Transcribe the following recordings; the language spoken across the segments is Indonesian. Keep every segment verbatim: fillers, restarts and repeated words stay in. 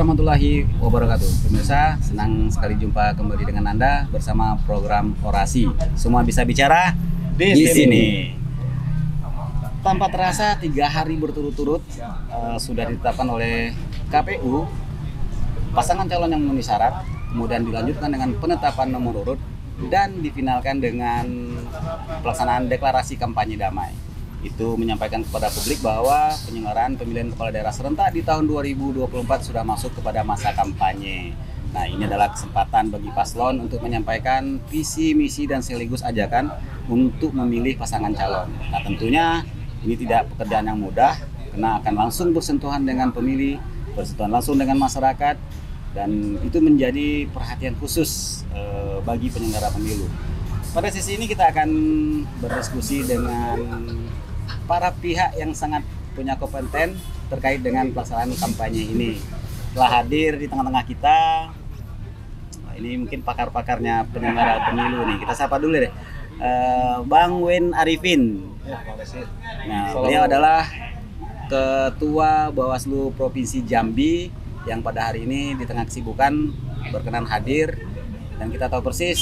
warahmatullahi wabarakatuh. Pemirsa, senang sekali jumpa kembali dengan Anda bersama program Orasi. Semua bisa bicara di, di sini. sini. Tanpa terasa tiga hari berturut-turut uh, sudah ditetapkan oleh K P U pasangan calon yang memenuhi syarat, kemudian dilanjutkan dengan penetapan nomor urut dan difinalkan dengan pelaksanaan deklarasi kampanye damai. Itu menyampaikan kepada publik bahwa penyelenggaraan pemilihan kepala daerah serentak di tahun dua ribu dua puluh empat sudah masuk kepada masa kampanye. Nah, ini adalah kesempatan bagi paslon untuk menyampaikan visi, misi, dan sekaligus ajakan untuk memilih pasangan calon. Nah, tentunya ini tidak pekerjaan yang mudah, karena akan langsung bersentuhan dengan pemilih, bersentuhan langsung dengan masyarakat, dan itu menjadi perhatian khusus eh, bagi penyelenggara pemilu. Pada sesi ini kita akan berdiskusi dengan para pihak yang sangat punya kompeten terkait dengan pelaksanaan kampanye ini. Telah hadir di tengah-tengah kita, ini mungkin pakar-pakarnya penyelenggara pemilu nih. Kita sapa dulu deh, uh, Bang Win Arifin. Nah, beliau adalah Ketua Bawaslu Provinsi Jambi yang pada hari ini di tengah kesibukan berkenan hadir, dan kita tahu persis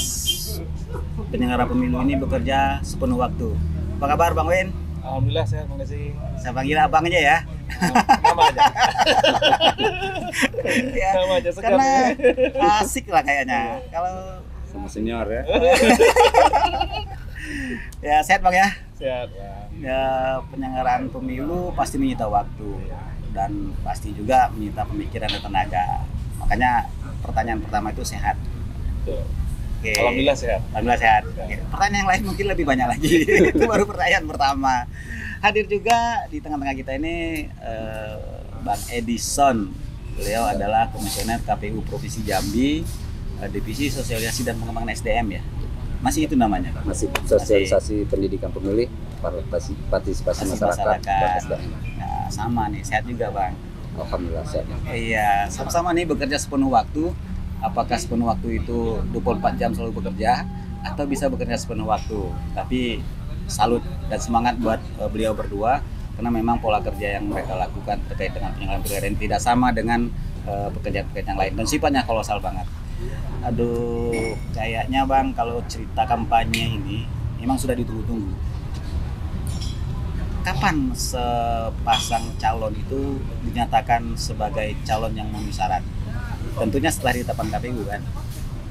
penyelenggara pemilu ini bekerja sepenuh waktu. Apa kabar Bang Win? Alhamdulillah, saya makasih. Saya panggil abang aja ya. Nama aja. Ya, nama aja karena asik lah kayaknya. Kalau sama senior ya. Ya, sehat Bang ya. Sehat ya. Ya, penyelenggaraan pemilu pasti menyita waktu dan pasti juga menyita pemikiran dan tenaga. Makanya pertanyaan pertama itu sehat. Betul. Okay. Alhamdulillah sehat. Alhamdulillah sehat. Okay. Pertanyaan yang lain mungkin lebih banyak lagi. Itu baru pertanyaan pertama. Hadir juga di tengah-tengah kita ini eh, Bang Edison. Beliau adalah komisioner K P U Provinsi Jambi, eh, Divisi Sosialisasi dan Pengembangan S D M ya. Masih itu namanya? Masih Sosialisasi Masih. Pendidikan Pemilih, Partisipasi, partisipasi Masyarakat. masyarakat. Nah, sama nih, sehat juga Bang. Alhamdulillah sehat. Iya, sama-sama nih bekerja sepenuh waktu. Apakah sepenuh waktu itu dua puluh empat jam selalu bekerja atau bisa bekerja sepenuh waktu? Tapi salut dan semangat buat beliau berdua, karena memang pola kerja yang mereka lakukan terkait dengan penyelenggaraan pemilihan tidak sama dengan pekerjaan-pekerjaan yang lain, dan sifatnya kolosal banget. Aduh, kayaknya Bang, kalau cerita kampanye ini memang sudah ditunggu-tunggu. Kapan sepasang calon itu dinyatakan sebagai calon yang memenuhi syarat? Tentunya setelah ditetapkan K P U kan,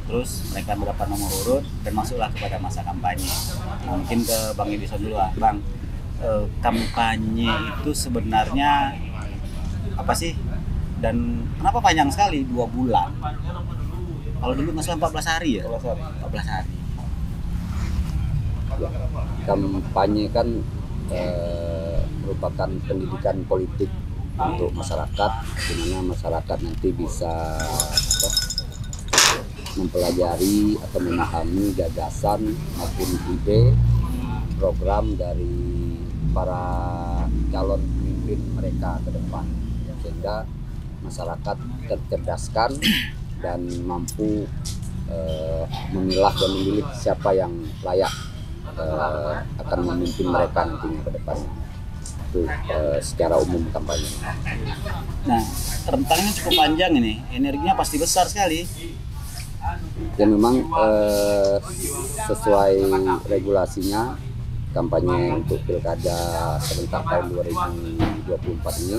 terus mereka mendapat nomor urut dan masuklah kepada masa kampanye. Nah, mungkin ke Bang Edison dulu lah, Bang. Eh, kampanye itu sebenarnya apa sih? Dan kenapa panjang sekali? Dua bulan. Kalau dulu masalah empat belas hari ya. empat belas hari. Ya, kampanye kan eh, merupakan pendidikan politik untuk masyarakat, dimana masyarakat nanti bisa apa, mempelajari atau memahami gagasan maupun ide program dari para calon pemimpin mereka ke depan, sehingga masyarakat tercerdaskan dan mampu eh, memilah dan memilih siapa yang layak eh, akan memimpin mereka nantinya ke depan. Itu, eh, secara umum kampanye. Nah, rentangnya cukup panjang ini, energinya pasti besar sekali. Ya memang eh, sesuai regulasinya kampanye untuk pilkada serentak tahun dua ribu dua puluh empat ini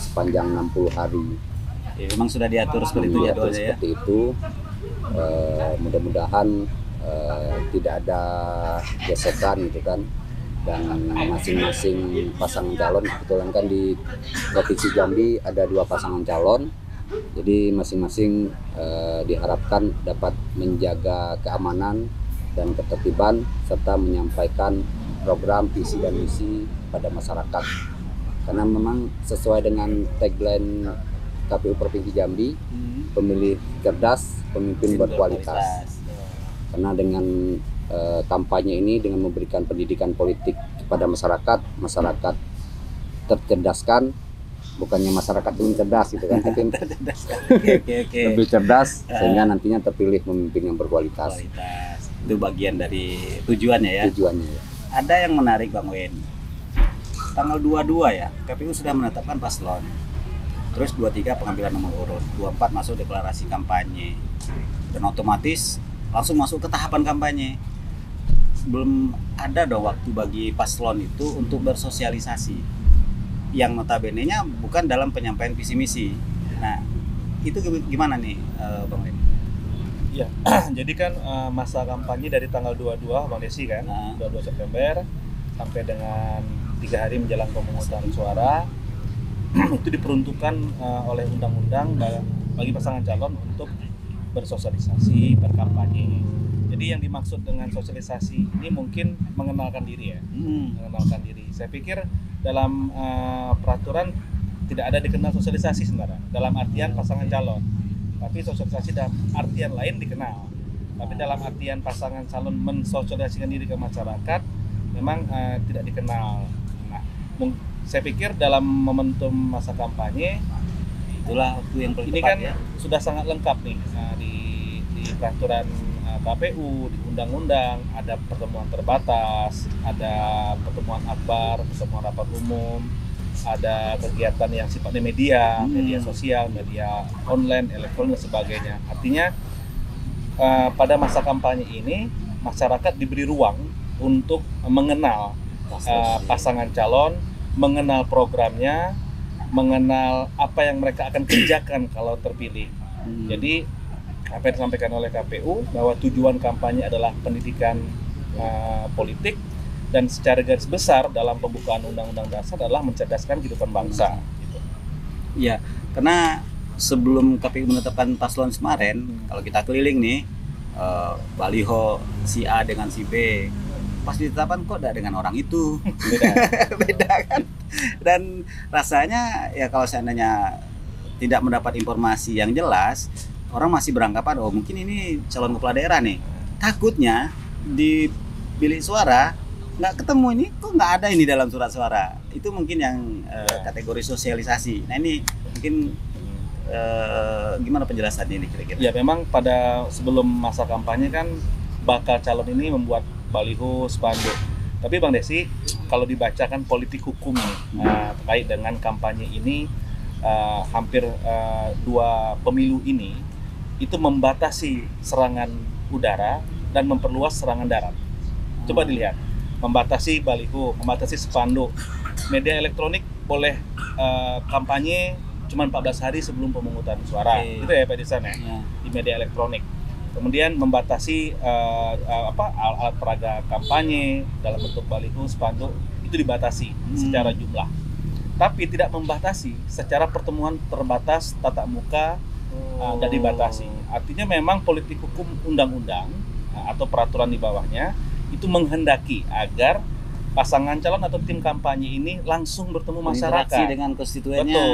sepanjang enam puluh hari. Ya, memang sudah diatur seperti itu ya, doanya ya. Seperti itu. Eh, mudah-mudahan eh, tidak ada gesekan gitu kan. Dan masing-masing pasangan calon, kebetulan kan di Provinsi Jambi ada dua pasangan calon, jadi masing-masing eh, diharapkan dapat menjaga keamanan dan ketertiban serta menyampaikan program, visi dan misi pada masyarakat, karena memang sesuai dengan tagline K P U Provinsi Jambi, pemilih cerdas, pemimpin berkualitas. Karena dengan E, kampanye ini dengan memberikan pendidikan politik kepada masyarakat, masyarakat tercerdaskan, bukannya masyarakat belum cerdas gitu kan, tapi okay, okay, okay. lebih cerdas uh, sehingga nantinya terpilih pemimpin yang berkualitas. Kualitas. Itu bagian dari tujuannya ya. Tujuannya. Ya. Ada yang menarik Bang Win. Tanggal dua puluh dua ya, K P U sudah menetapkan paslon. Terus dua puluh tiga pengambilan nomor urut, dua puluh empat masuk deklarasi kampanye. Dan otomatis langsung masuk ke tahapan kampanye. Belum ada dong waktu bagi paslon itu untuk bersosialisasi. Yang notabene-nya bukan dalam penyampaian visi misi. Nah, itu gimana nih, Bang Desi? Ya, jadi kan masa kampanye dari tanggal dua puluh dua, Bang Desi kan, nah. dua puluh dua September sampai dengan tiga hari menjelang pemungutan suara. Itu diperuntukkan uh, oleh undang-undang bagi pasangan calon untuk bersosialisasi, berkampanye. Jadi yang dimaksud dengan sosialisasi ini mungkin mengenalkan diri ya, hmm. mengenalkan diri. Saya pikir dalam uh, peraturan tidak ada dikenal sosialisasi sebenarnya dalam artian pasangan calon, tapi sosialisasi dalam artian lain dikenal. Tapi dalam artian pasangan calon mensosialisasikan diri ke masyarakat memang uh, tidak dikenal. Nah, mungkin saya pikir dalam momentum masa kampanye itulah waktu yang ini kan ya. Sudah sangat lengkap nih nah, di, di peraturan uh, K P U, di undang-undang ada pertemuan terbatas, ada pertemuan akbar, pertemuan rapat umum, ada kegiatan yang sifatnya media, hmm. media sosial, media online, elektronik dan sebagainya. Artinya uh, pada masa kampanye ini masyarakat diberi ruang untuk mengenal uh, pasangan calon, mengenal programnya, mengenal apa yang mereka akan kerjakan kalau terpilih. Hmm. Jadi apa yang disampaikan oleh K P U bahwa tujuan kampanye adalah pendidikan uh, politik dan secara garis besar dalam pembukaan Undang-Undang Dasar adalah mencerdaskan kehidupan bangsa. Gitu. Ya, karena sebelum K P U menetapkan paslon kemarin, hmm. kalau kita keliling nih uh, baliho si A dengan si B. Pas ditetapkan kok tidak dengan orang itu beda, beda kan? Dan rasanya ya kalau seandainya tidak mendapat informasi yang jelas, orang masih beranggapan oh mungkin ini calon kepala daerah nih. Takutnya di bilik suara nggak ketemu ini, kok nggak ada ini dalam surat suara. Itu mungkin yang eh, kategori sosialisasi. Nah ini mungkin eh, gimana penjelasannya ini kira-kira? Ya memang pada sebelum masa kampanye kan bakal calon ini membuat baliho, spanduk. Tapi Bang Desi, kalau dibacakan politik hukum nih, uh, terkait dengan kampanye ini, uh, hampir uh, dua pemilu ini, itu membatasi serangan udara dan memperluas serangan darat. Coba dilihat, membatasi baliho, membatasi spanduk. Media elektronik boleh uh, kampanye cuma empat belas hari sebelum pemungutan suara. Itu ya Pak Edison ya, di media elektronik. Kemudian membatasi uh, uh, apa alat peraga kampanye dalam bentuk baliho, spanduk itu dibatasi hmm. secara jumlah, tapi tidak membatasi secara pertemuan terbatas tatap muka oh. uh, dan dibatasi. Artinya memang politik hukum undang-undang uh, atau peraturan di bawahnya itu menghendaki agar pasangan calon atau tim kampanye ini langsung bertemu masyarakat dengan konstituennya. Betul.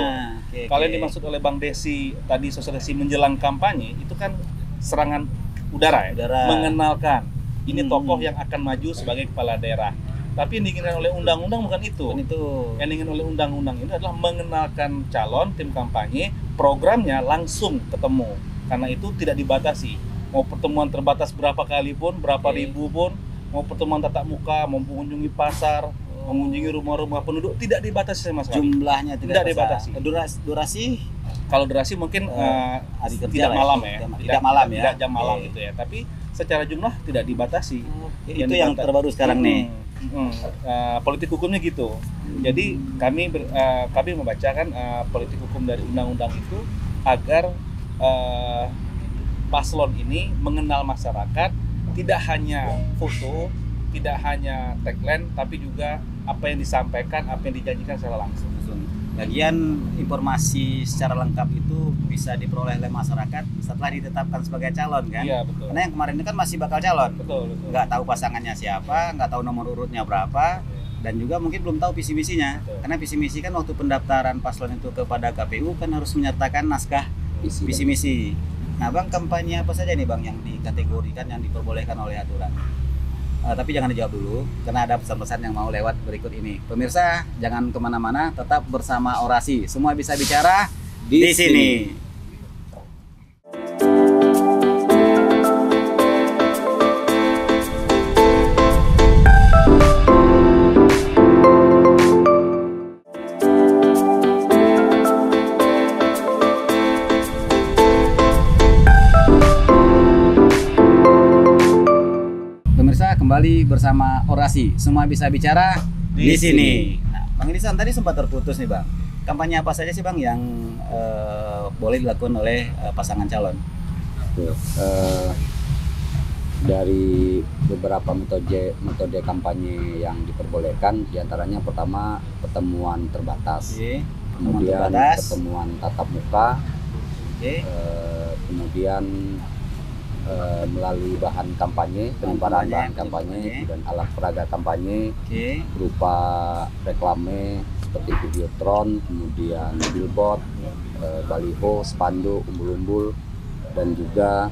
Okay, kalau okay. yang dimaksud oleh Bang Desi tadi sosialisasi menjelang kampanye itu kan serangan udara, ya, udara. Mengenalkan ini hmm. tokoh yang akan maju sebagai kepala daerah. Tapi yang diinginkan oleh undang-undang bukan itu. Bukan itu. Yang diinginkan oleh undang-undang ini adalah mengenalkan calon tim kampanye, programnya langsung ketemu. Karena itu tidak dibatasi. Mau pertemuan terbatas berapa kali pun, berapa okay. ribu pun, mau pertemuan tatap muka, mau mengunjungi pasar, oh. mengunjungi rumah-rumah penduduk, tidak dibatasi sama sekali. Jumlahnya tidak, tidak dibatasi. Durasi? durasi? Kalau durasi mungkin uh, hari kerja tidak malam ya, tidak, tidak malam ya, tidak jam malam gitu ya. Tapi secara jumlah tidak dibatasi. Okay. Yang itu dibatasi. Yang terbaru sekarang hmm. nih. Hmm. Uh, politik hukumnya gitu. Hmm. Jadi kami ber, uh, kami membacakan uh, politik hukum dari undang-undang itu agar uh, paslon ini mengenal masyarakat, tidak hanya foto, tidak hanya tagline, tapi juga apa yang disampaikan, apa yang dijanjikan secara langsung. Lagian informasi secara lengkap itu bisa diperoleh oleh masyarakat setelah ditetapkan sebagai calon kan? Iya, betul. Karena yang kemarin itu kan masih bakal calon. Betul, betul. Nggak tahu pasangannya siapa, nggak tahu nomor urutnya berapa, dan juga mungkin belum tahu visi misinya. Betul. Karena visi misi kan waktu pendaftaran paslon itu kepada K P U kan harus menyertakan naskah visi, visi misi. Nah, Bang, kampanye apa saja nih Bang yang dikategorikan yang diperbolehkan oleh aturan? Uh, tapi jangan dijawab dulu, karena ada pesan-pesan yang mau lewat berikut ini. Pemirsa, jangan kemana-mana, tetap bersama Orasi. Semua bisa bicara di, di sini. sini. kembali bersama Orasi, semua bisa bicara di, di sini. sini. Nah, Bang Edison, tadi sempat terputus nih Bang. Kampanye apa saja sih Bang yang uh, boleh dilakukan oleh uh, pasangan calon? Uh, dari beberapa metode metode kampanye yang diperbolehkan, diantaranya pertama pertemuan terbatas, okay. pertemuan kemudian terbatas. pertemuan tatap muka, okay. uh, kemudian uh, melalui bahan kampanye, penyebaran bahan kampanye dan alat peraga kampanye, okay. berupa reklame seperti videotron, kemudian billboard, uh, baliho, spanduk, umbul-umbul, dan juga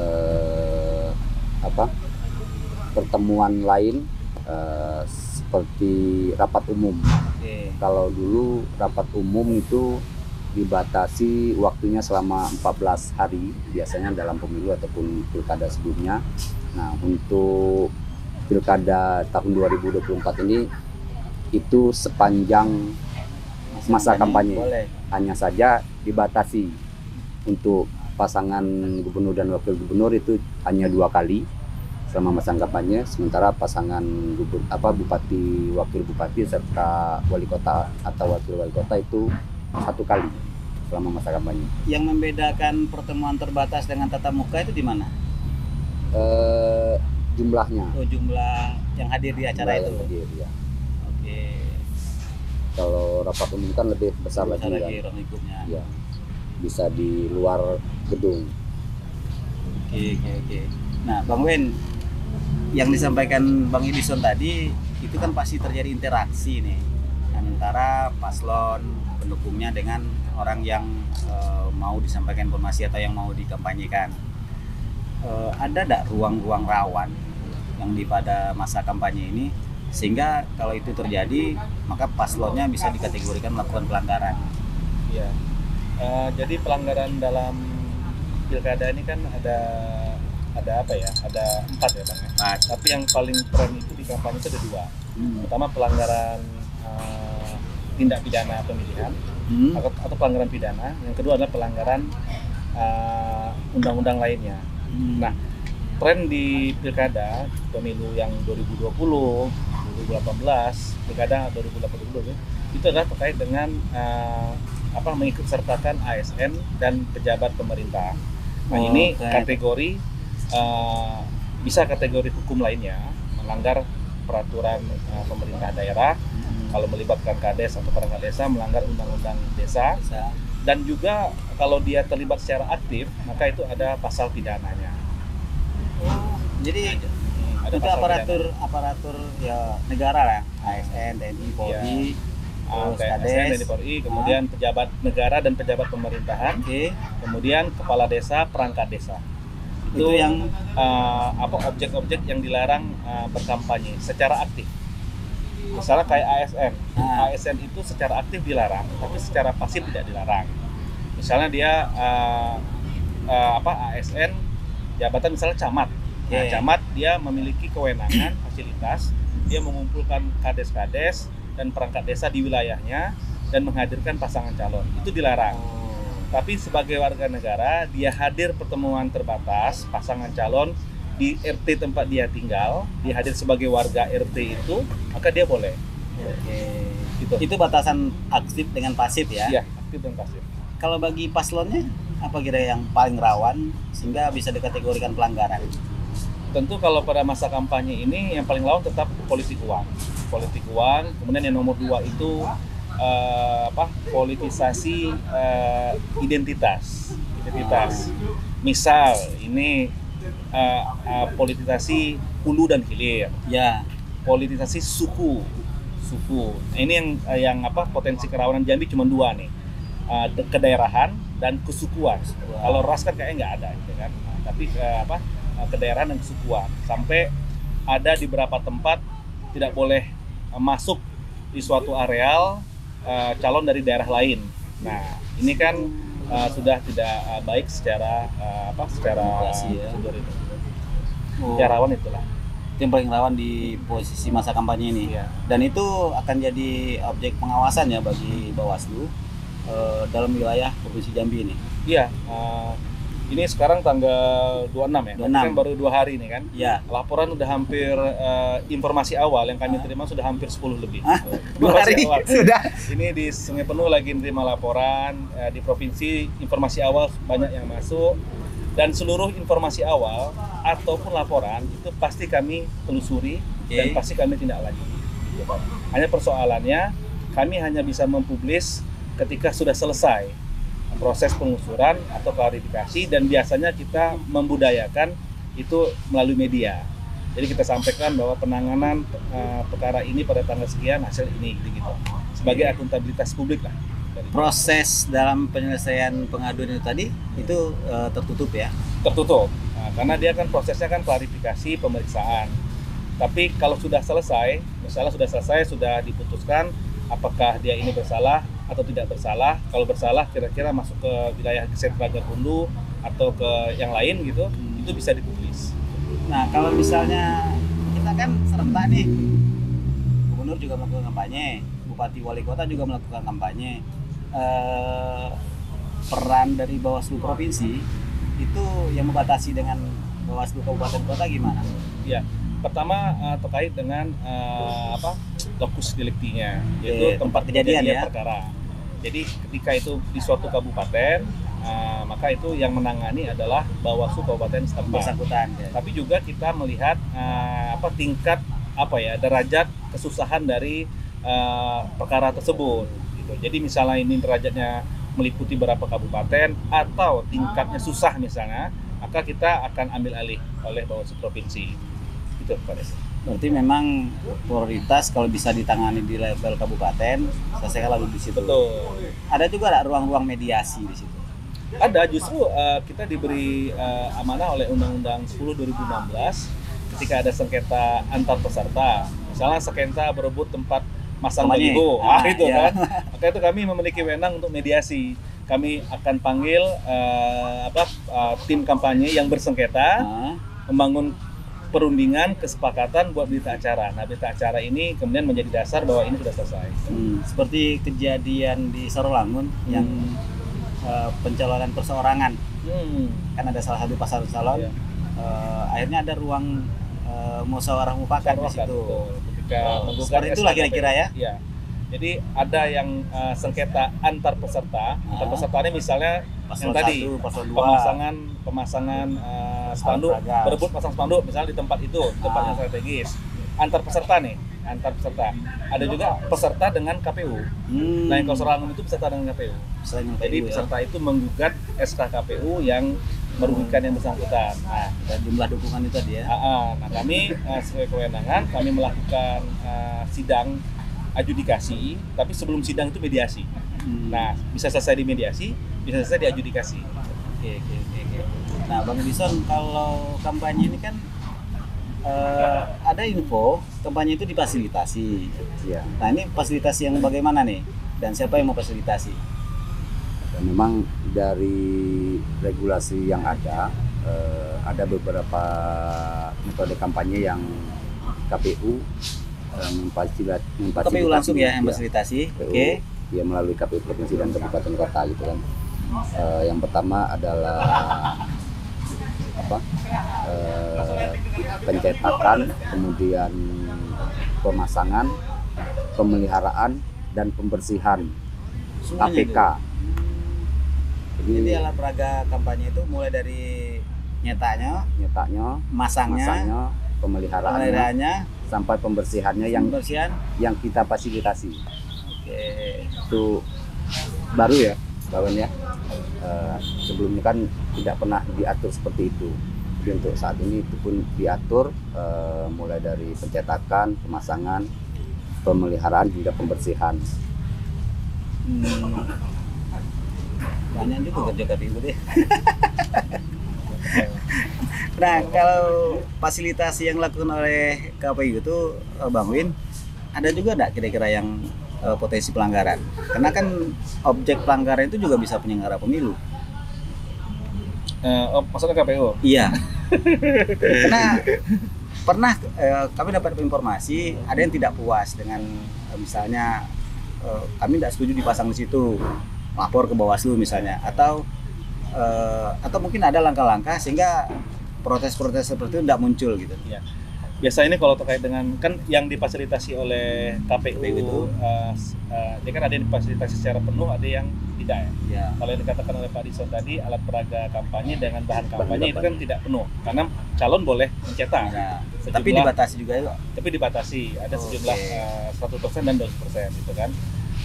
eh, apa pertemuan lain eh, seperti rapat umum. Okay. Kalau dulu rapat umum itu dibatasi waktunya selama empat belas hari biasanya dalam pemilu ataupun pilkada sebelumnya. Nah, untuk pilkada tahun dua ribu dua puluh empat ini itu sepanjang masa kampanye, hanya saja dibatasi untuk pasangan gubernur dan wakil gubernur itu hanya dua kali selama masa kampanye, sementara pasangan gubernur apa bupati, wakil bupati serta wali kota atau wakil wali kota itu satu kali selama masa kampanye. Yang membedakan pertemuan terbatas dengan tatap muka itu di mana? E, jumlahnya. Oh, jumlah yang hadir di acara jumlah itu. Hadir, ya. Oke. Kalau rapat umum kan lebih besar, besar lagi. Lagi ya. Bisa di luar gedung. Oke, oke, oke. Nah, Bang Win, yang disampaikan Bang Edison tadi, itu kan pasti terjadi interaksi nih antara paslon pendukungnya dengan orang yang e, mau disampaikan informasi atau yang mau dikampanyekan. E, ada nggak ruang-ruang rawan yang di pada masa kampanye ini, sehingga kalau itu terjadi, maka paslonnya bisa dikategorikan melakukan pelanggaran? Iya. Uh, jadi pelanggaran dalam pilkada ini kan ada ada apa ya? Ada empat ya Bang. Nah, tapi yang paling keren itu di kampanye itu ada dua. Hmm. Pertama pelanggaran uh, tindak pidana pemilihan hmm. atau, atau pelanggaran pidana. Yang kedua adalah pelanggaran undang-undang uh, lainnya. Hmm. Nah, tren di pilkada pemilu yang dua ribu dua puluh, dua ribu delapan belas, pilkada dua ribu dua puluh ya, itu adalah terkait dengan uh, apa mengikutsertakan A S N dan pejabat pemerintah. Nah, oh, ini okay. kategori uh, bisa kategori hukum lainnya, melanggar peraturan uh, pemerintah daerah, hmm. kalau melibatkan KADES atau perangkat desa, melanggar undang-undang desa, desa, dan juga kalau dia terlibat secara aktif, maka itu ada pasal pidananya. Oh, jadi ada, ada itu aparatur pidana. Aparatur ya negara lah, A S N, T N I, Polri. Ya. K S N, Polri, kemudian ah. pejabat negara dan pejabat pemerintahan, okay. kemudian kepala desa, perangkat desa. Itu, itu yang uh, apa objek-objek yang dilarang uh, berkampanye secara aktif. Misalnya kayak A S N, ah. A S N itu secara aktif dilarang, tapi secara pasif tidak dilarang. Misalnya dia uh, uh, apa A S N jabatan misalnya camat, okay. nah, camat dia memiliki kewenangan fasilitas, dia mengumpulkan kades-kades dan perangkat desa di wilayahnya dan menghadirkan pasangan calon. Itu dilarang. Oh. Tapi sebagai warga negara, dia hadir pertemuan terbatas pasangan calon di R T tempat dia tinggal, dia hadir sebagai warga R T itu, maka dia boleh. Oke. Gitu. Itu batasan aktif dengan pasif ya? Iya, aktif dan pasif. Kalau bagi paslonnya, apa kira yang paling rawan sehingga bisa dikategorikan pelanggaran? Tentu kalau pada masa kampanye ini yang paling lawan tetap politik uang. Politik uang, kemudian yang nomor dua itu uh, apa politisasi uh, identitas identitas misal ini uh, uh, politisasi hulu dan hilir ya, politisasi suku suku ini yang yang apa potensi kerawanan Jambi cuma dua nih, uh, kedaerahan dan kesukuan. Kalau ras kan kayaknya nggak ada gitu kan, nah, tapi uh, apa kedaerahan dan kesukuan sampai ada di beberapa tempat tidak boleh masuk di suatu areal uh, calon dari daerah lain. Nah, ini kan uh, sudah tidak uh, baik secara uh, apa? Secara prosedur ya. Itu. Oh. Ya, rawan itulah. Itu yang paling rawan di posisi masa kampanye ini. Iya. Dan itu akan jadi objek pengawasan ya bagi Bawaslu uh, dalam wilayah Provinsi Jambi ini. Iya. Uh, Ini sekarang tanggal dua puluh enam ya, dua puluh enam. Kan baru dua hari nih kan. Ya. Laporan udah hampir uh, informasi awal yang kami terima sudah hampir sepuluh lebih. Ah, dua hari awal. Sudah. Ini di Sungai Penuh lagi nerima laporan, uh, di provinsi informasi awal banyak yang masuk, dan seluruh informasi awal ataupun laporan itu pasti kami telusuri, okay, dan pasti kami tindak lanjuti. Hanya persoalannya kami hanya bisa mempublis ketika sudah selesai proses pengusuran atau klarifikasi, dan biasanya kita membudayakan itu melalui media. Jadi kita sampaikan bahwa penanganan uh, perkara ini pada tanggal sekian, hasil ini, gitu, gitu. Sebagai akuntabilitas publik lah. Proses dalam penyelesaian pengaduan itu tadi itu uh, tertutup ya? Tertutup, nah, karena dia kan prosesnya kan klarifikasi, pemeriksaan. Tapi kalau sudah selesai, misalnya sudah selesai, sudah diputuskan apakah dia ini bersalah atau tidak bersalah, kalau bersalah kira-kira masuk ke wilayah sentra Gakundu atau ke yang lain gitu, hmm. itu bisa dipublis. Nah kalau misalnya kita kan serentak nih, gubernur juga melakukan kampanye, bupati wali kota juga melakukan kampanye, e, peran dari Bawaslu provinsi itu yang membatasi dengan Bawaslu kabupaten kota gimana? Ya, pertama uh, terkait dengan uh, apa lokus deliktinya, yaitu e, tempat, tempat kejadian, kejadian ya perkara. Jadi ketika itu di suatu kabupaten, uh, maka itu yang menangani adalah Bawaslu kabupaten setempat. Ya. Tapi juga kita melihat uh, apa tingkat apa ya derajat kesusahan dari uh, perkara tersebut. Gitu. Jadi misalnya ini derajatnya meliputi berapa kabupaten atau tingkatnya susah misalnya, maka kita akan ambil alih oleh Bawaslu provinsi. Gitu, Pak Des. Berarti memang prioritas kalau bisa ditangani di level kabupaten, selesaikan lalu di situ. Betul. Ada juga lah ruang-ruang mediasi di situ. Ada, justru uh, kita diberi uh, amanah oleh Undang-Undang sepuluh dua ribu enam belas ketika ada sengketa antar peserta. Misalnya sengketa berebut tempat masang baliho, ah, itu iya. kan. Maka itu kami memiliki wewenang untuk mediasi. Kami akan panggil uh, apa uh, tim kampanye yang bersengketa, ah. membangun perundingan, kesepakatan buat berita acara. Nah, berita acara ini kemudian menjadi dasar bahwa ini sudah selesai. Hmm, seperti kejadian di Sarolangun hmm. yang uh, pencalonan perseorangan, hmm. kan ada salah satu pasar calon. Yeah. Uh, akhirnya ada ruang uh, musyawarah mufakat di situ. Wow, seperti itulah kira-kira ya. ya. Jadi ada yang uh, sengketa antar peserta. Ah. Antar pesertanya misalnya paslon yang tadi satu, pemasangan pemasangan uh, spanduk, berebut pasang spanduk misalnya di tempat itu, tempat yang ah. strategis. Antar peserta nih, antar peserta. Ada juga peserta dengan K P U. Hmm. Nah, yang keserangan itu peserta dengan K P U. Peserta dengan K P U. Jadi peserta ya? itu menggugat S K K P U yang merugikan yang bersangkutan. Nah, dan jumlah dukungan itu tadi ya. Uh, nah, kami uh, sesuai kewenangan kami melakukan uh, sidang adjudikasi, tapi sebelum sidang itu mediasi. Hmm. Nah, bisa selesai di mediasi, bisa selesai di adjudikasi. Oke, oke, oke. Nah, Bang Edison, kalau kampanye ini kan uh, ada info kampanye itu difasilitasi. Ya. Nah, ini fasilitas yang bagaimana nih? Dan siapa yang mau fasilitasi? Memang dari regulasi yang ada, uh, ada beberapa metode kampanye yang K P U K P U langsung ya yang fasilitasi, oke? Okay. Ya melalui K P U provinsi dan kabupaten kota gitu kan. Uh, yang pertama adalah apa? Uh, pencetakan, kemudian pemasangan, pemeliharaan dan pembersihan A P K. Jadi, Jadi alat peraga kampanye itu mulai dari nyetanya, nyetanya, masangnya, masangnya pemeliharaannya, pemeliharaannya sampai pembersihannya yang Pembersihan. yang kita fasilitasi. Oke, itu baru ya, kawan ya. Uh, sebelumnya kan tidak pernah diatur seperti itu. Jadi untuk saat ini itu pun diatur uh, mulai dari pencetakan, pemasangan, pemeliharaan hingga pembersihan. Hmm. Banyak juga kerja K P U deh. Nah, kalau fasilitasi yang dilakukan oleh K P U itu, Bang Win, ada juga enggak kira-kira yang uh, potensi pelanggaran? Karena kan objek pelanggaran itu juga bisa penyelenggara pemilu. Eh, uh, maksudnya K P U? Iya. Karena pernah uh, kami dapat informasi ada yang tidak puas dengan uh, misalnya uh, kami tidak setuju dipasang di situ, lapor ke Bawaslu misalnya, atau uh, atau mungkin ada langkah-langkah sehingga protes-protes seperti itu tidak muncul gitu ya. Biasanya ini kalau terkait dengan kan yang difasilitasi oleh K P U itu uh, uh, dia kan ada yang difasilitasi secara penuh, ada yang tidak ya, ya. Kalau yang dikatakan oleh Pak Edison tadi alat peraga kampanye dengan bahan kampanye itu kan tidak penuh karena calon boleh mencetak ya. Sejumlah, tapi dibatasi juga ya, tapi dibatasi ada oh, sejumlah okay. uh, seratus persen dan dua puluh persen gitu kan.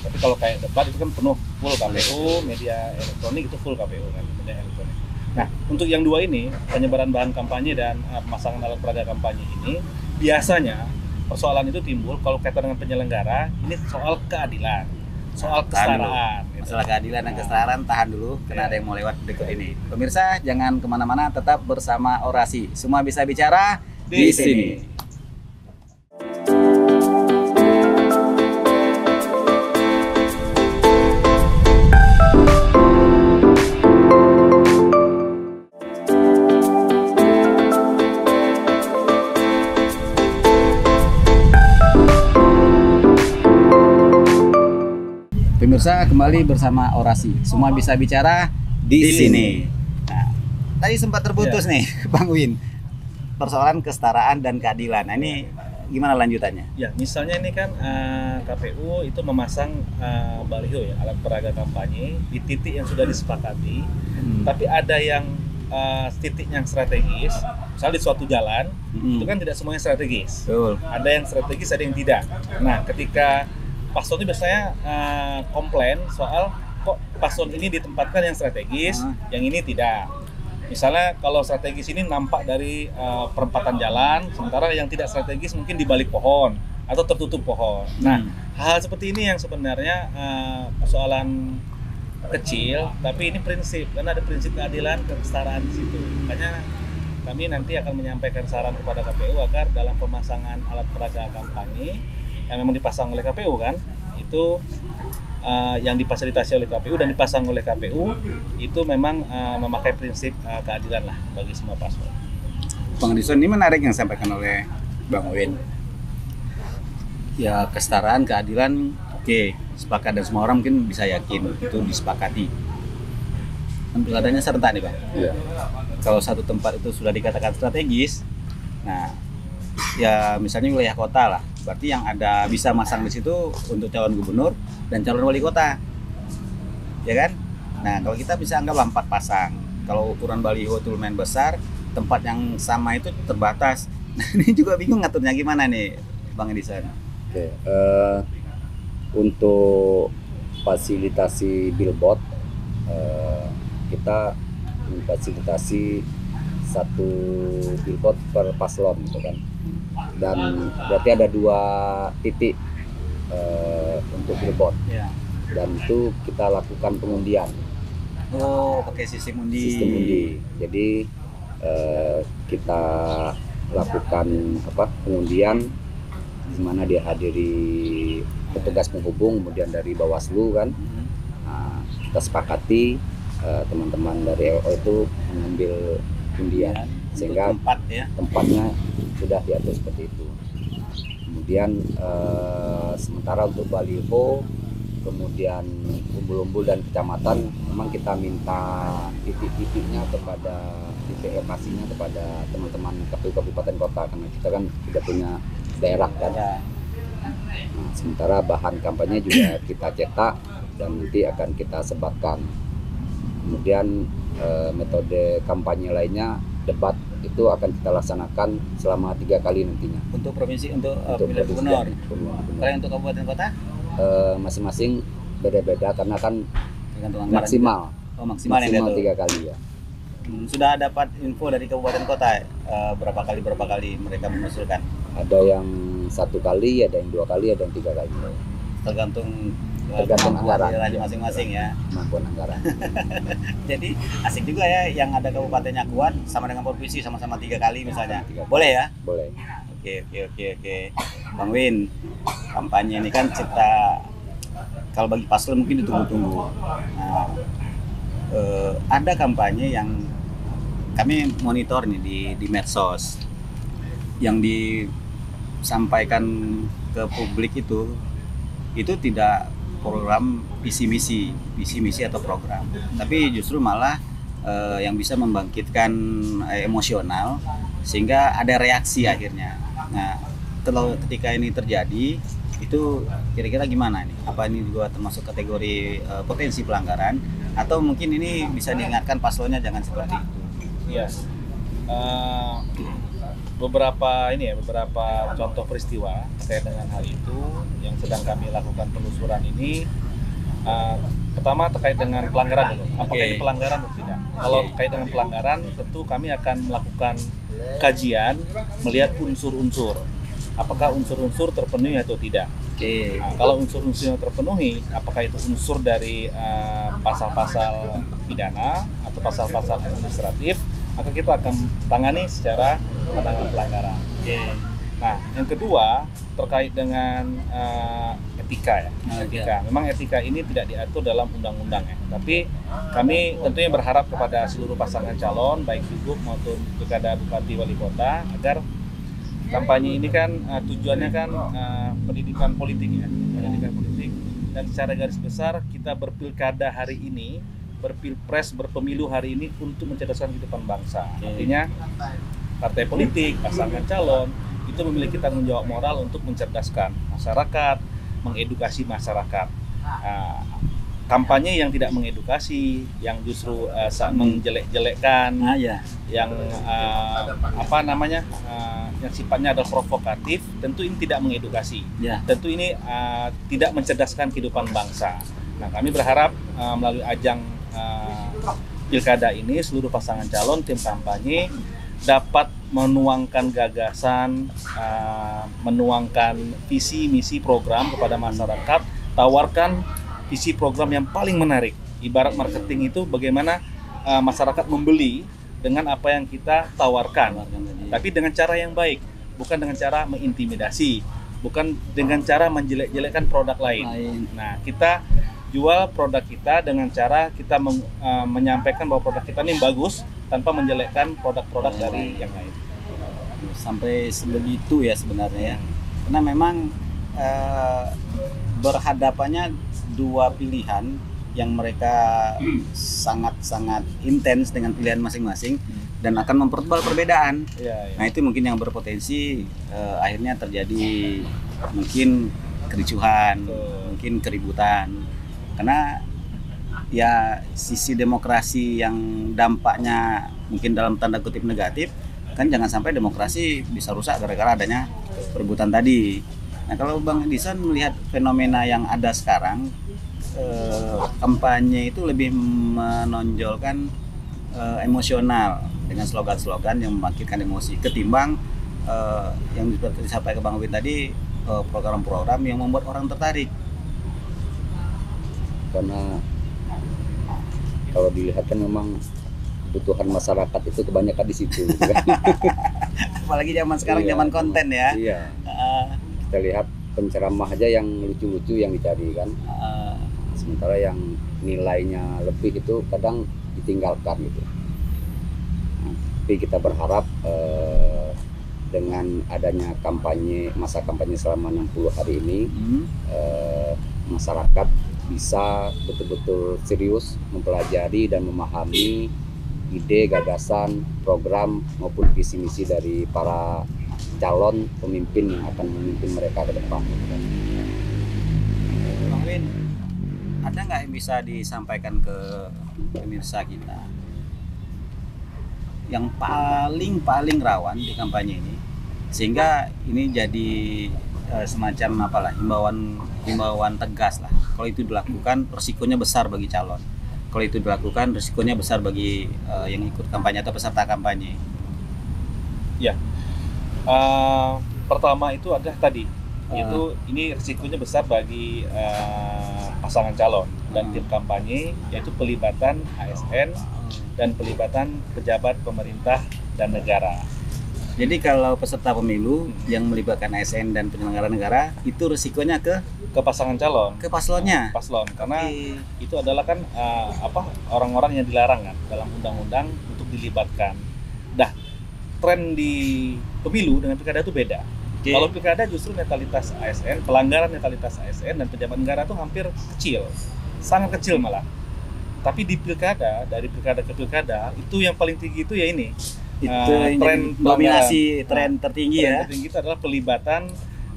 Tapi kalau kayak debat itu kan penuh full K P U, media elektronik itu full K P U kan, media elektronik. Nah, untuk yang dua ini, penyebaran bahan kampanye dan uh, pemasangan alat peraga kampanye ini, biasanya persoalan itu timbul kalau kaitan dengan penyelenggara, ini soal keadilan, soal kesetaraan. Gitu. Masalah keadilan dan kesetaraan, tahan dulu, karena yeah. ada yang mau lewat berikut ini. Pemirsa, jangan kemana-mana, tetap bersama Orasi. Semua bisa bicara di, di sini. sini. Pemirsa, kembali bersama Orasi. Semua bisa bicara di, di sini. Nah, tadi sempat terputus ya. nih, Bang Win. Persoalan kesetaraan dan keadilan. Nah, ini gimana lanjutannya? Ya, misalnya ini kan uh, K P U itu memasang uh, baliho ya, alat peraga kampanye di titik yang sudah disepakati. Hmm. Tapi ada yang Uh, titik yang strategis, misalnya di suatu jalan, hmm. itu kan tidak semuanya strategis. Betul. Ada yang strategis, ada yang tidak. Nah, ketika paslon itu biasanya uh, komplain soal kok paslon ini ditempatkan yang strategis, uh. yang ini tidak. Misalnya kalau strategis ini nampak dari uh, perempatan jalan, sementara yang tidak strategis mungkin di balik pohon atau tertutup pohon. Hmm. Nah, hal-hal seperti ini yang sebenarnya uh, persoalan kecil, tapi ini prinsip, karena ada prinsip keadilan, kesetaraan di situ. Makanya kami nanti akan menyampaikan saran kepada K P U agar dalam pemasangan alat peraga kampanye yang memang dipasang oleh K P U kan, itu uh, yang difasilitasi oleh K P U dan dipasang oleh K P U itu memang uh, memakai prinsip uh, keadilan lah bagi semua paslon. Bang Edison, ini menarik yang disampaikan oleh Bang Win. Ya, kesetaraan, keadilan, oke. Okay. Sepakat dan semua orang mungkin bisa yakin itu disepakati. Pilkadanya serentak nih Bang. Iya. Kalau satu tempat itu sudah dikatakan strategis, nah ya misalnya wilayah kota lah, berarti yang ada bisa masang di situ untuk calon gubernur dan calon wali kota, ya kan? Nah kalau kita bisa anggaplah empat pasang. Kalau ukuran baliho itu lumayan besar, tempat yang sama itu terbatas. Nah ini juga bingung ngaturnya gimana nih Bang Edison? Oke. Okay, uh... Untuk fasilitasi billboard, eh, kita memfasilitasi satu billboard per paslon, gitu kan? Dan berarti ada dua titik eh, untuk billboard, dan itu kita lakukan pengundian. Oh, pakai sistem undi. Sistem undi. Jadi eh, kita lakukan apa? Pengundian, di mana dihadiri petugas penghubung, kemudian dari Bawaslu kan, nah, kita sepakati teman-teman uh, dari E O itu mengambil undian ya, sehingga tempat, ya. tempatnya sudah diatur seperti itu. Kemudian uh, sementara untuk baliho, kemudian umbul-umbul dan kecamatan, memang kita minta titik-titiknya kepada titik lokasinya kepada teman-teman K P U kabupaten kota karena kita kan tidak punya daerah kan. Ya. Nah, sementara bahan kampanye juga kita cetak dan nanti akan kita sebarkan. Kemudian eh, metode kampanye lainnya debat itu akan kita laksanakan selama tiga kali nantinya. Untuk provinsi, untuk pemilihan gubernur. Kalau untuk kabupaten kota? Eh, masing-masing beda-beda karena kan maksimal. Oh, maksimal maksimal tiga kali ya. Sudah dapat info dari kabupaten kota eh, berapa kali berapa kali mereka mengusulkan? Ada yang satu kali, ada yang dua kali, ada yang tiga kali. Tergantung tergantung anggaran masing-masing ya. Kemampuan anggaran. Jadi asik juga ya yang ada kabupatennya kuat sama dengan provinsi sama-sama tiga kali misalnya. Tiga. Boleh ya? Boleh. Oke oke oke oke. Bang Win, kampanye ini kan cipta kalau bagi paslon mungkin ditunggu-tunggu. Nah, eh, ada kampanye yang kami monitor nih di di medsos yang di sampaikan ke publik itu itu tidak program visi misi visi misi atau program, tapi justru malah uh, yang bisa membangkitkan uh, emosional sehingga ada reaksi akhirnya. Nah, kalau ketika ini terjadi, itu kira-kira gimana nih? Apa ini juga termasuk kategori uh, potensi pelanggaran? Atau mungkin ini bisa diingatkan paslonnya jangan seperti itu? Iya. Yes. Uh, beberapa ini ya, beberapa contoh peristiwa terkait dengan hal itu yang sedang kami lakukan penelusuran ini. Uh, pertama terkait dengan pelanggaran dulu. Apakah okay. ini pelanggaran atau tidak? Okay. Kalau terkait dengan pelanggaran, tentu kami akan melakukan kajian melihat unsur-unsur. Apakah unsur-unsur terpenuhi atau tidak? Okay. Nah, kalau unsur-unsurnya terpenuhi, apakah itu unsur dari uh, pasal-pasal pidana atau pasal-pasal administratif? Maka kita akan tangani secara penanganan pelanggaran. Okay. Nah, yang kedua terkait dengan uh, etika ya. Etika. Memang etika ini tidak diatur dalam undang-undang ya. Tapi kami tentunya berharap kepada seluruh pasangan calon, baik pilgub maupun pilkada bupati wali kota, agar kampanye ini kan uh, tujuannya kan uh, pendidikan politik ya, pendidikan politik. Dan secara garis besar kita berpilkada hari ini, berpilpres, berpemilu hari ini untuk mencerdaskan kehidupan bangsa. Artinya partai politik, pasangan calon itu memiliki tanggung jawab moral untuk mencerdaskan masyarakat, mengedukasi masyarakat. Uh, kampanye yang tidak mengedukasi, yang justru uh, menjelek-jelekkan, ah, ya. yang uh, apa namanya uh, yang sifatnya adalah provokatif, tentu ini tidak mengedukasi, ya. tentu ini uh, tidak mencerdaskan kehidupan bangsa. Nah, kami berharap uh, melalui ajang uh, pilkada ini seluruh pasangan calon tim kampanye dapat menuangkan gagasan, uh, menuangkan visi misi program kepada masyarakat, tawarkan isi program yang paling menarik. Ibarat marketing itu bagaimana uh, masyarakat membeli dengan apa yang kita tawarkan, tapi dengan cara yang baik, bukan dengan cara mengintimidasi, bukan dengan cara menjelek-jelekkan produk lain. Nah, kita jual produk kita dengan cara kita meng, uh, menyampaikan bahwa produk kita ini bagus tanpa menjelekkan produk-produk dari yang lain. Sampai sebegitu ya sebenarnya ya, karena memang uh, berhadapannya dua pilihan yang mereka sangat-sangat intens dengan pilihan masing-masing dan akan mempertebal perbedaan. Ya, ya. Nah, itu mungkin yang berpotensi eh, akhirnya terjadi mungkin kericuhan, Betul. mungkin keributan. Karena ya sisi demokrasi yang dampaknya mungkin dalam tanda kutip negatif, kan jangan sampai demokrasi bisa rusak gara-gara adanya perebutan tadi. Nah, kalau Bang Edison melihat fenomena yang ada sekarang, eh, kampanye itu lebih menonjolkan eh, emosional dengan slogan-slogan yang membangkitkan emosi ketimbang eh, yang disampaikan Bang Win tadi, eh, program-program yang membuat orang tertarik. Karena kalau dilihat kan memang kebutuhan masyarakat itu kebanyakan di situ. Apalagi zaman sekarang, iya, zaman konten ya. Iya. Uh, Kita lihat penceramah aja yang lucu-lucu yang dicari kan, uh, sementara yang nilainya lebih itu kadang ditinggalkan gitu. Nah, tapi kita berharap uh, dengan adanya kampanye, masa kampanye selama enam puluh hari ini, hmm. uh, masyarakat bisa betul-betul serius mempelajari dan memahami ide, gagasan, program maupun visi misi dari para calon pemimpin yang akan memimpin mereka ke depan. Bang Win, ada nggak yang bisa disampaikan ke pemirsa kita yang paling-paling rawan di kampanye ini, sehingga ini jadi uh, semacam apalah himbauan himbauan tegas lah. Kalau itu dilakukan, risikonya besar bagi calon. Kalau itu dilakukan, risikonya besar bagi uh, yang ikut kampanye atau peserta kampanye. Ya. Uh, pertama itu adalah tadi uh. itu ini risikonya besar bagi uh, pasangan calon dan uh. tim kampanye, yaitu pelibatan A S N dan pelibatan pejabat pemerintah dan negara. Jadi kalau peserta pemilu hmm. yang melibatkan A S N dan penyelenggara negara, itu risikonya ke ke pasangan calon, ke paslonnya, uh, paslon, karena okay. itu adalah kan uh, apa orang-orang yang dilarang kan dalam undang-undang untuk dilibatkan. Dah tren di pemilu dengan pilkada itu beda. Okay. Kalau pilkada justru netralitas A S N, pelanggaran netralitas A S N dan pejabat negara itu hampir kecil, sangat kecil malah. Tapi di pilkada, dari pilkada ke pilkada, itu yang paling tinggi itu ya ini. Itu uh, tren dominasi, tren tertinggi tren ya. Tertinggi itu adalah pelibatan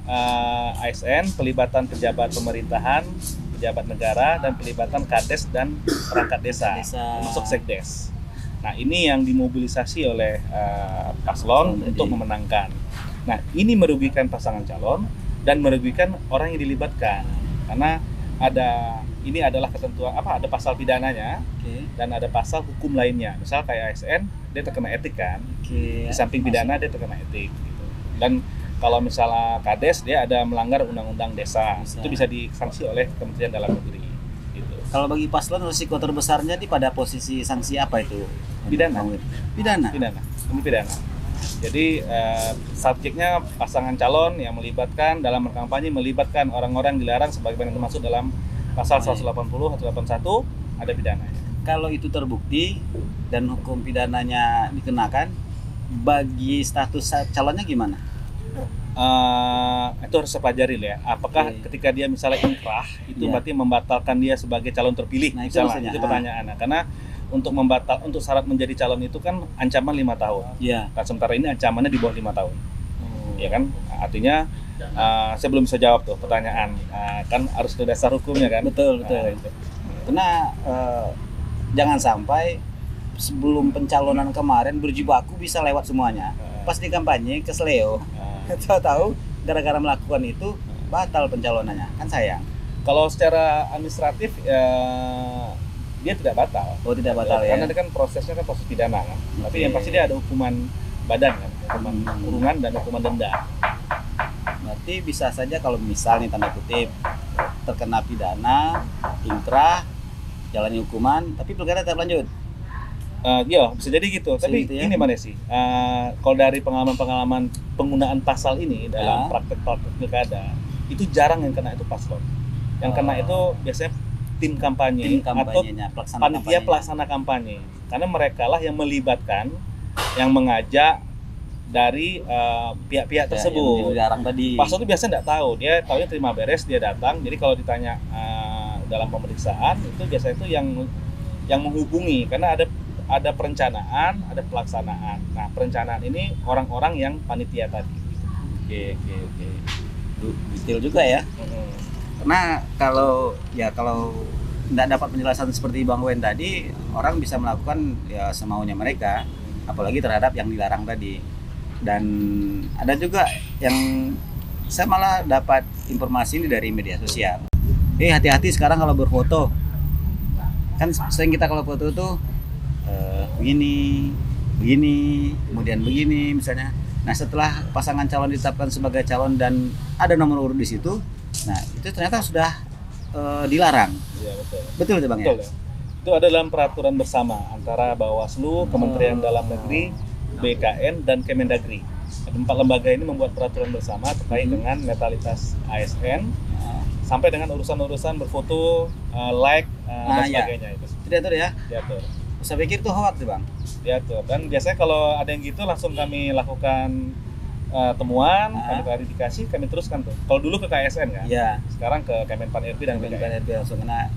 uh, A S N, pelibatan pejabat pemerintahan, pejabat negara, dan pelibatan KADES dan perangkat desa, desa. Termasuk sekdes. Nah, ini yang dimobilisasi oleh uh, paslon oh, untuk jadi. memenangkan. Nah, ini merugikan pasangan calon dan merugikan orang yang dilibatkan. Karena ada ini adalah ketentuan apa? Ada pasal pidananya okay. dan ada pasal hukum lainnya. Misal kayak A S N, dia terkena etik kan. Okay. Di samping pidana dia terkena etik. Gitu. Dan kalau misalnya KADES dia ada melanggar undang-undang desa, bisa. itu bisa disanksi oleh Kementerian Dalam Negeri. Gitu. Kalau bagi paslon risiko terbesarnya di pada posisi sanksi apa itu? Pidana. Pidana. Pidana. Ini pidana. Jadi eh, subjeknya pasangan calon yang melibatkan dalam kampanye melibatkan orang-orang dilarang sebagaimana termasuk dalam pasal seratus delapan puluh, seratus delapan puluh satu ada pidananya. Kalau itu terbukti dan hukum pidananya dikenakan, bagi status calonnya gimana? Uh, itu harus sepelajari ya. Apakah okay. ketika dia misalnya inkrah itu yeah. berarti membatalkan dia sebagai calon terpilih? Nah, itu, misalnya, itu pertanyaan. Nah, karena untuk membatal untuk syarat menjadi calon itu kan ancaman lima tahun. Iya. Nah, sementara ini ancamannya di bawah lima tahun. Iya hmm. kan? Artinya uh, saya belum bisa jawab tuh pertanyaan. Uh, kan harus ada dasar hukumnya kan? Betul, betul. Nah, itu. Karena uh, jangan sampai sebelum pencalonan kemarin berjibaku bisa lewat semuanya. Uh, Pas di kampanye kesleo. Uh, Tahu-tahu gara-gara melakukan itu batal pencalonannya. Kan sayang. Kalau secara administratif uh, dia tidak batal. Oh, tidak batal ya. Karena ya? Kan prosesnya kan proses pidana kan. Okay. Tapi yang pasti dia ada hukuman badan kan, hukuman kurungan dan hukuman denda. Berarti bisa saja kalau misal nih tanda kutip terkena pidana, inkrah, jalani hukuman, tapi pilkada tetap lanjut. Uh, iya, bisa jadi gitu. Bisa tapi gitu ya? Ini mana sih? Uh, kalau dari pengalaman-pengalaman penggunaan pasal ini dalam nah. praktek-praktek pilkada, itu jarang yang kena itu paslon. Yang oh. kena itu biasanya tim kampanye tim atau pelaksana panitia kampanye. pelaksana kampanye, karena mereka lah yang melibatkan, yang mengajak dari uh, pihak-pihak ya, tersebut. Paslon itu biasanya nggak tahu, dia tahunya terima beres, dia datang. Jadi kalau ditanya uh, dalam pemeriksaan itu biasanya itu yang yang menghubungi, karena ada ada perencanaan, ada pelaksanaan. Nah, perencanaan ini orang-orang yang panitia tadi. Oke, oke, oke. Detail juga ya. Mm-hmm. Karena kalau ya kalau tidak dapat penjelasan seperti Bang Wen tadi, orang bisa melakukan ya semaunya mereka, apalagi terhadap yang dilarang tadi. Dan ada juga yang saya malah dapat informasi ini dari media sosial. Eh hati-hati sekarang kalau berfoto, kan sering kita kalau foto tuh eh, begini, begini, kemudian begini misalnya. Nah, setelah pasangan calon ditetapkan sebagai calon dan ada nomor urut di situ. Nah, itu ternyata sudah uh, dilarang. Iya, betul. Betul itu, Bang, betul, ya? Ya? Itu ada dalam peraturan bersama antara Bawaslu, Kementerian oh. Dalam Negeri, B K N, dan Kemendagri. Empat lembaga ini membuat peraturan bersama terkait hmm. dengan netralitas A S N, nah. sampai dengan urusan-urusan berfoto, uh, like, uh, nah, dan sebagainya. Ya. Diatur ya? Diatur. Saya pikir itu hoax, Bang. Diatur. Dan biasanya kalau ada yang gitu langsung kami lakukan Uh, temuan, nah. kami klarifikasi, kami teruskan tuh. Kalau dulu ke K S N kan, ya. Sekarang ke Kemenpan R B dan Kemenpan R B langsung kena.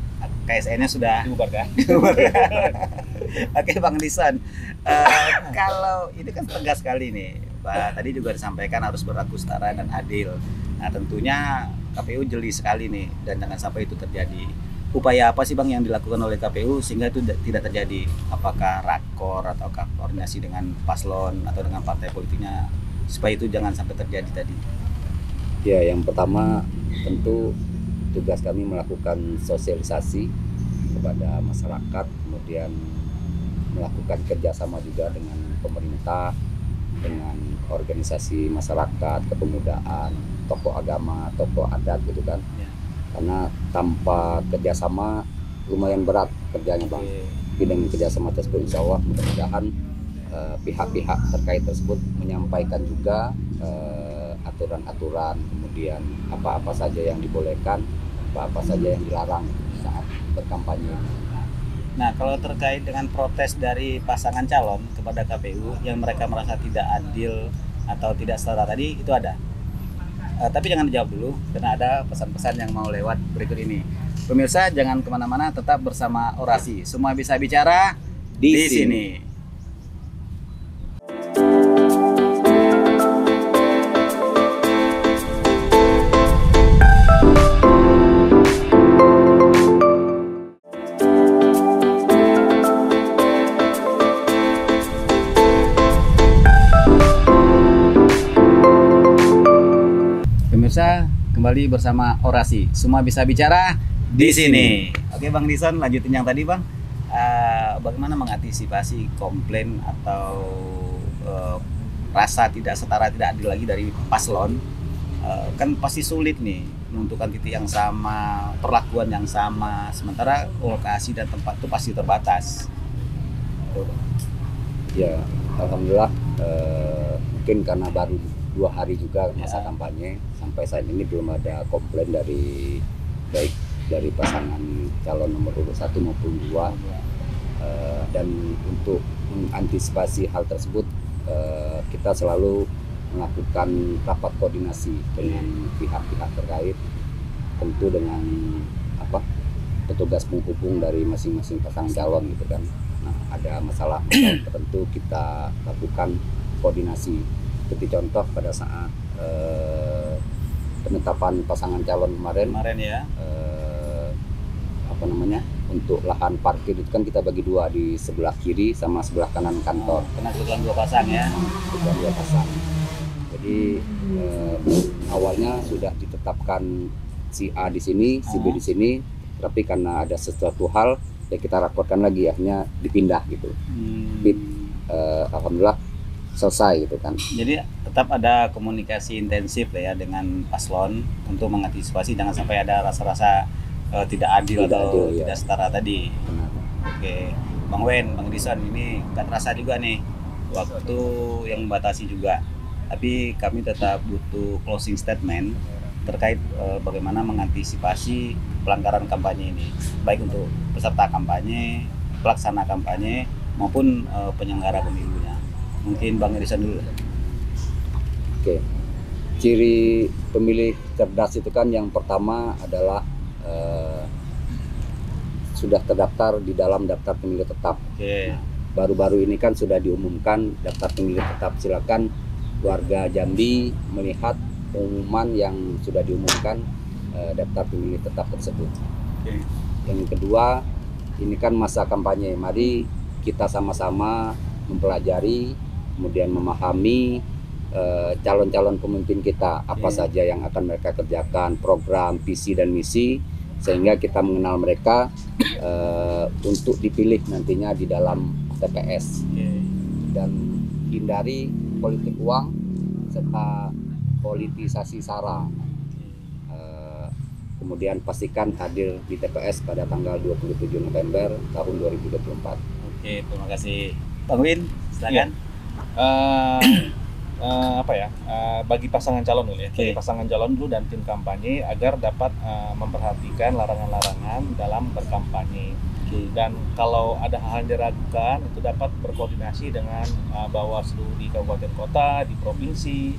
K S N-nya sudah dibubarkan. dibubarkan. Oke, Bang Edison, uh, kalau ini kan tegas sekali nih, Pak. Tadi juga disampaikan harus berlaku setara dan adil. Nah, tentunya K P U jeli sekali nih, dan jangan sampai itu terjadi. Upaya apa sih, Bang, yang dilakukan oleh K P U sehingga itu tidak terjadi? Apakah rakor atau koordinasi dengan paslon atau dengan partai politiknya? Supaya itu jangan sampai terjadi tadi. Ya, yang pertama tentu tugas kami melakukan sosialisasi kepada masyarakat, kemudian melakukan kerjasama juga dengan pemerintah, dengan organisasi masyarakat, kepemudaan, tokoh agama, tokoh adat gitu kan. Ya. Karena tanpa kerjasama lumayan berat kerjanya, Bang. Tapi dengan kerjasama tersebut insya Allah mudah-mudahan pihak-pihak terkait tersebut menyampaikan juga aturan-aturan, eh, kemudian apa-apa saja yang dibolehkan, apa-apa saja yang dilarang saat berkampanye. Nah, kalau terkait dengan protes dari pasangan calon kepada K P U yang mereka merasa tidak adil atau tidak setara tadi, itu ada? Uh, tapi jangan dijawab dulu, karena ada pesan-pesan yang mau lewat berikut ini. Pemirsa, jangan kemana-mana, tetap bersama Orasi. Semua bisa bicara di, di sini. sini. Kembali bersama Orasi, semua bisa bicara di sini. Oke, Bang Edison, lanjutin yang tadi, Bang. Uh, bagaimana mengantisipasi komplain atau uh, rasa tidak setara, tidak adil lagi dari paslon? Uh, kan pasti sulit nih menentukan titik yang sama, perlakuan yang sama, sementara lokasi dan tempat itu pasti terbatas. Ya, alhamdulillah, uh, mungkin karena baru dua hari juga masa ya. kampanye, sampai saat ini belum ada komplain dari baik dari pasangan calon nomor urut satu maupun dua ya. Uh, dan untuk mengantisipasi hal tersebut, uh, kita selalu melakukan rapat koordinasi dengan pihak-pihak terkait, tentu dengan apa petugas penghubung dari masing-masing pasangan calon gitu kan. Nah, ada masalah tertentu kita lakukan koordinasi. Seperti contoh pada saat eh, penetapan pasangan calon kemarin, kemarin ya. eh, apa namanya, untuk lahan parkir itu kan kita bagi dua, di sebelah kiri sama sebelah kanan kantor. Oh, karena kebetulan dua pasang ya. Kebetulan dua pasang. Jadi eh, awalnya sudah ditetapkan si A di sini, si B di sini, tapi karena ada sesuatu hal ya kita raportkan lagi, akhirnya dipindah gitu. Hmm. Tapi, eh, alhamdulillah selesai gitu kan. Jadi tetap ada komunikasi intensif lah ya dengan paslon untuk mengantisipasi jangan sampai ada rasa-rasa uh, tidak adil tidak atau adil, tidak ya. setara tadi. Benar. Oke, Bang Wen, Bang Edison, ini nggak terasa juga nih waktu yang membatasi juga. Tapi kami tetap butuh closing statement terkait uh, bagaimana mengantisipasi pelanggaran kampanye ini, baik untuk peserta kampanye, pelaksana kampanye maupun uh, penyelenggara pemilunya. Mungkin Bang Edison dulu. Oke, ciri pemilih cerdas itu kan yang pertama adalah eh, sudah terdaftar di dalam daftar pemilih tetap. Oke. Baru-baru ini kan sudah diumumkan daftar pemilih tetap. Silakan warga Jambi melihat pengumuman yang sudah diumumkan eh, daftar pemilih tetap tersebut. Oke. Yang kedua, ini kan masa kampanye. Mari kita sama-sama mempelajari, kemudian memahami calon-calon uh, pemimpin kita, apa yeah. saja yang akan mereka kerjakan, program, visi dan misi, sehingga kita mengenal mereka uh, untuk dipilih nantinya di dalam T P S. Yeah. Dan hindari politik uang serta politisasi SARA. Uh, kemudian pastikan hadir di T P S pada tanggal dua puluh tujuh November tahun dua ribu dua puluh empat. Oke, okay, terima kasih. Bang Win, silakan. Ya. Uh, uh, apa ya? Uh, bagi pasangan calon dulu ya. Okay. Bagi pasangan calon dulu dan tim kampanye agar dapat uh, memperhatikan larangan-larangan dalam berkampanye. Okay. Dan kalau ada hal yang diragukan itu dapat berkoordinasi dengan uh, Bawaslu di kabupaten kota, di provinsi.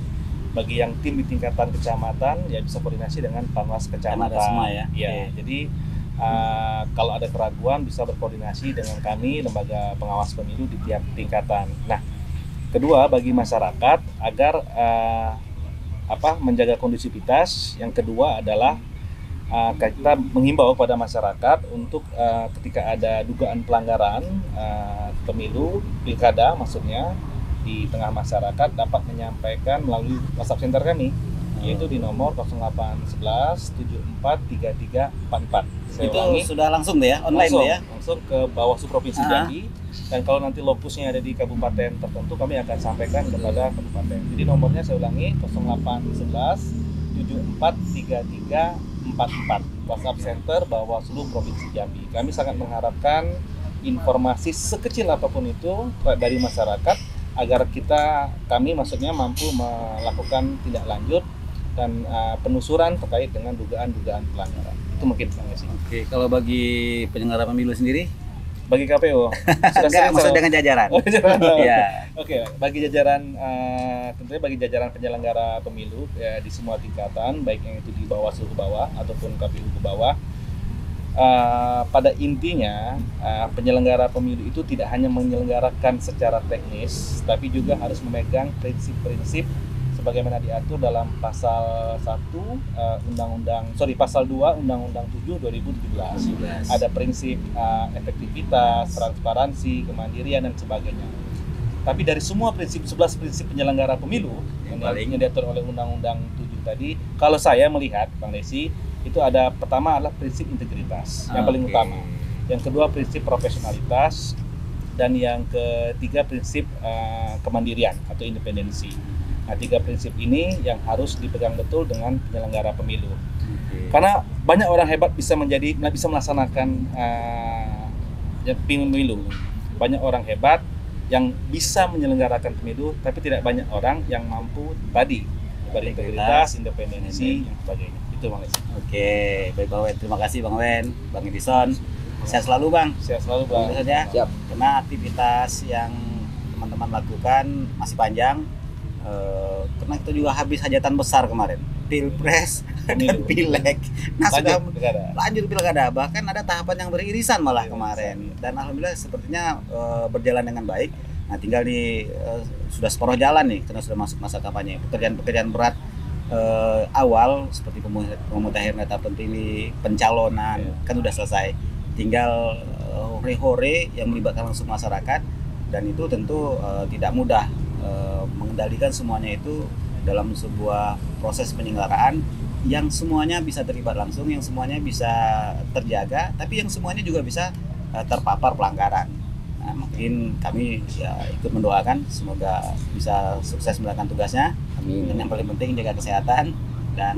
Bagi yang tim di tingkatan kecamatan ya bisa koordinasi dengan Panwas kecamatan. Ada semua ya. Ya, okay. Jadi Uh, kalau ada keraguan bisa berkoordinasi dengan kami, lembaga pengawas pemilu di tiap tingkatan. Nah, kedua bagi masyarakat agar uh, apa menjaga kondusivitas. Yang kedua adalah uh, kita menghimbau pada masyarakat untuk uh, ketika ada dugaan pelanggaran uh, pemilu pilkada maksudnya di tengah masyarakat dapat menyampaikan melalui WhatsApp center kami, yaitu di nomor nol delapan satu satu tujuh empat tiga tiga empat empat. Saya itu ulangi, sudah langsung deh ya, online langsung, deh ya. Langsung ke Bawaslu Provinsi Jambi. Dan kalau nanti lokusnya ada di kabupaten tertentu kami akan sampaikan kepada kabupaten. Jadi nomornya saya ulangi nol delapan satu satu tujuh empat tiga tiga empat empat. WhatsApp Center Bawaslu Provinsi Jambi. Kami sangat mengharapkan informasi sekecil apapun itu dari masyarakat agar kita, kami maksudnya mampu melakukan tindak lanjut dan uh, penelusuran terkait dengan dugaan-dugaan pelanggaran. Itu mungkin. Oke, kalau bagi penyelenggara pemilu sendiri? Bagi K P U? Enggak, maksud dengan jajaran. Oh, jajaran. Ya. Oke, okay. Bagi jajaran, uh, tentunya bagi jajaran penyelenggara pemilu ya, di semua tingkatan, baik yang itu di Bawaslu ke bawah ataupun K P U ke bawah. Uh, pada intinya, uh, penyelenggara pemilu itu tidak hanya menyelenggarakan secara teknis, tapi juga harus memegang prinsip-prinsip sebagaimana diatur dalam pasal satu uh, undang-undang sorry pasal dua undang-undang tujuh dua ribu tujuh belas. Ada prinsip uh, efektivitas, transparansi, kemandirian dan sebagainya. Tapi dari semua prinsip sebelas prinsip penyelenggara pemilu yang, yang diatur oleh undang-undang tujuh tadi, kalau saya melihat Bang Desi, itu ada pertama adalah prinsip integritas yang okay. paling utama. Yang kedua prinsip profesionalitas dan yang ketiga prinsip uh, kemandirian atau independensi. Nah, tiga prinsip ini yang harus dipegang betul dengan penyelenggara pemilu. Okay. Karena banyak orang hebat bisa menjadi bisa melaksanakan uh, pemilu. Banyak orang hebat yang bisa menyelenggarakan pemilu, tapi tidak banyak orang yang mampu tadi berintegritas, independensi, dan sebagainya. Itu Bang Edison. Oke, okay. Baik Bang Wen. Terima kasih Bang Wen, Bang Edison. Sehat selalu Bang. Sehat selalu Bang. Saja. Siap. Karena aktivitas yang teman-teman lakukan masih panjang. Uh, karena kita juga habis hajatan besar kemarin, pilpres dan pileg. Nah, lanjut pilkada. Lanjut pilkada, bahkan ada tahapan yang beririsan malah kemarin. Dan alhamdulillah sepertinya uh, berjalan dengan baik. Nah, tinggal di uh, sudah separuh jalan nih, karena sudah masuk masa kampanye. Pekerjaan-pekerjaan berat uh, awal seperti pemutakhiran data pemilih, pencalonan yeah. kan sudah selesai. Tinggal uh, hore-hore yang melibatkan langsung masyarakat dan itu tentu uh, tidak mudah. Mengendalikan semuanya itu dalam sebuah proses penyelenggaraan yang semuanya bisa terlibat langsung, yang semuanya bisa terjaga, tapi yang semuanya juga bisa terpapar pelanggaran. Nah, mungkin kami ya, ikut mendoakan semoga bisa sukses melakukan tugasnya. Amin. Dan yang paling penting jaga kesehatan dan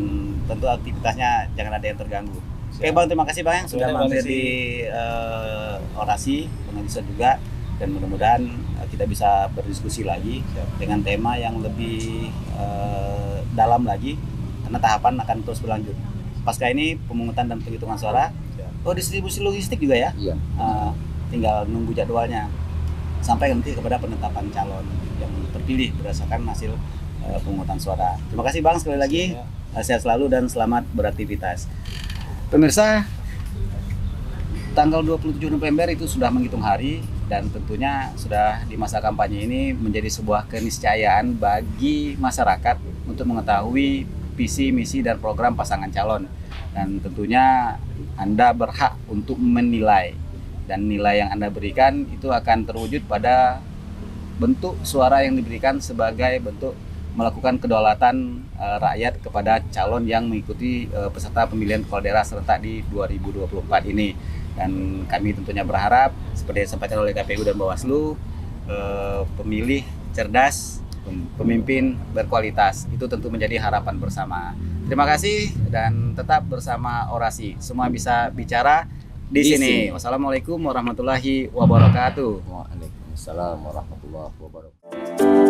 tentu aktivitasnya jangan ada yang terganggu. Oke Bang, terima kasih Bang yang sudah mampir di uh, orasi, pengajian juga. Dan mudah-mudahan kita bisa berdiskusi lagi dengan tema yang lebih uh, dalam lagi karena tahapan akan terus berlanjut. Pasca ini pemungutan dan penghitungan suara. Oh, distribusi logistik juga ya? Iya. Uh, tinggal nunggu jadwalnya sampai nanti kepada penetapan calon yang terpilih berdasarkan hasil uh, pemungutan suara. Terima kasih Bang sekali lagi. Uh, sehat selalu dan selamat beraktivitas. Pemirsa, tanggal dua puluh tujuh November itu sudah menghitung hari. Dan tentunya sudah di masa kampanye ini menjadi sebuah keniscayaan bagi masyarakat untuk mengetahui visi, misi, dan program pasangan calon. Dan tentunya Anda berhak untuk menilai. Dan nilai yang Anda berikan itu akan terwujud pada bentuk suara yang diberikan sebagai bentuk melakukan kedaulatan uh, rakyat kepada calon yang mengikuti uh, peserta pemilihan kepala daerah serentak di dua ribu dua puluh empat ini. Dan kami tentunya berharap seperti yang disampaikan oleh K P U dan Bawaslu, uh, pemilih cerdas, pemimpin berkualitas itu tentu menjadi harapan bersama. Terima kasih dan tetap bersama Orasi. Semua bisa bicara di, di sini. sini. Wassalamualaikum warahmatullahi wabarakatuh. Waalaikumsalam warahmatullahi wabarakatuh.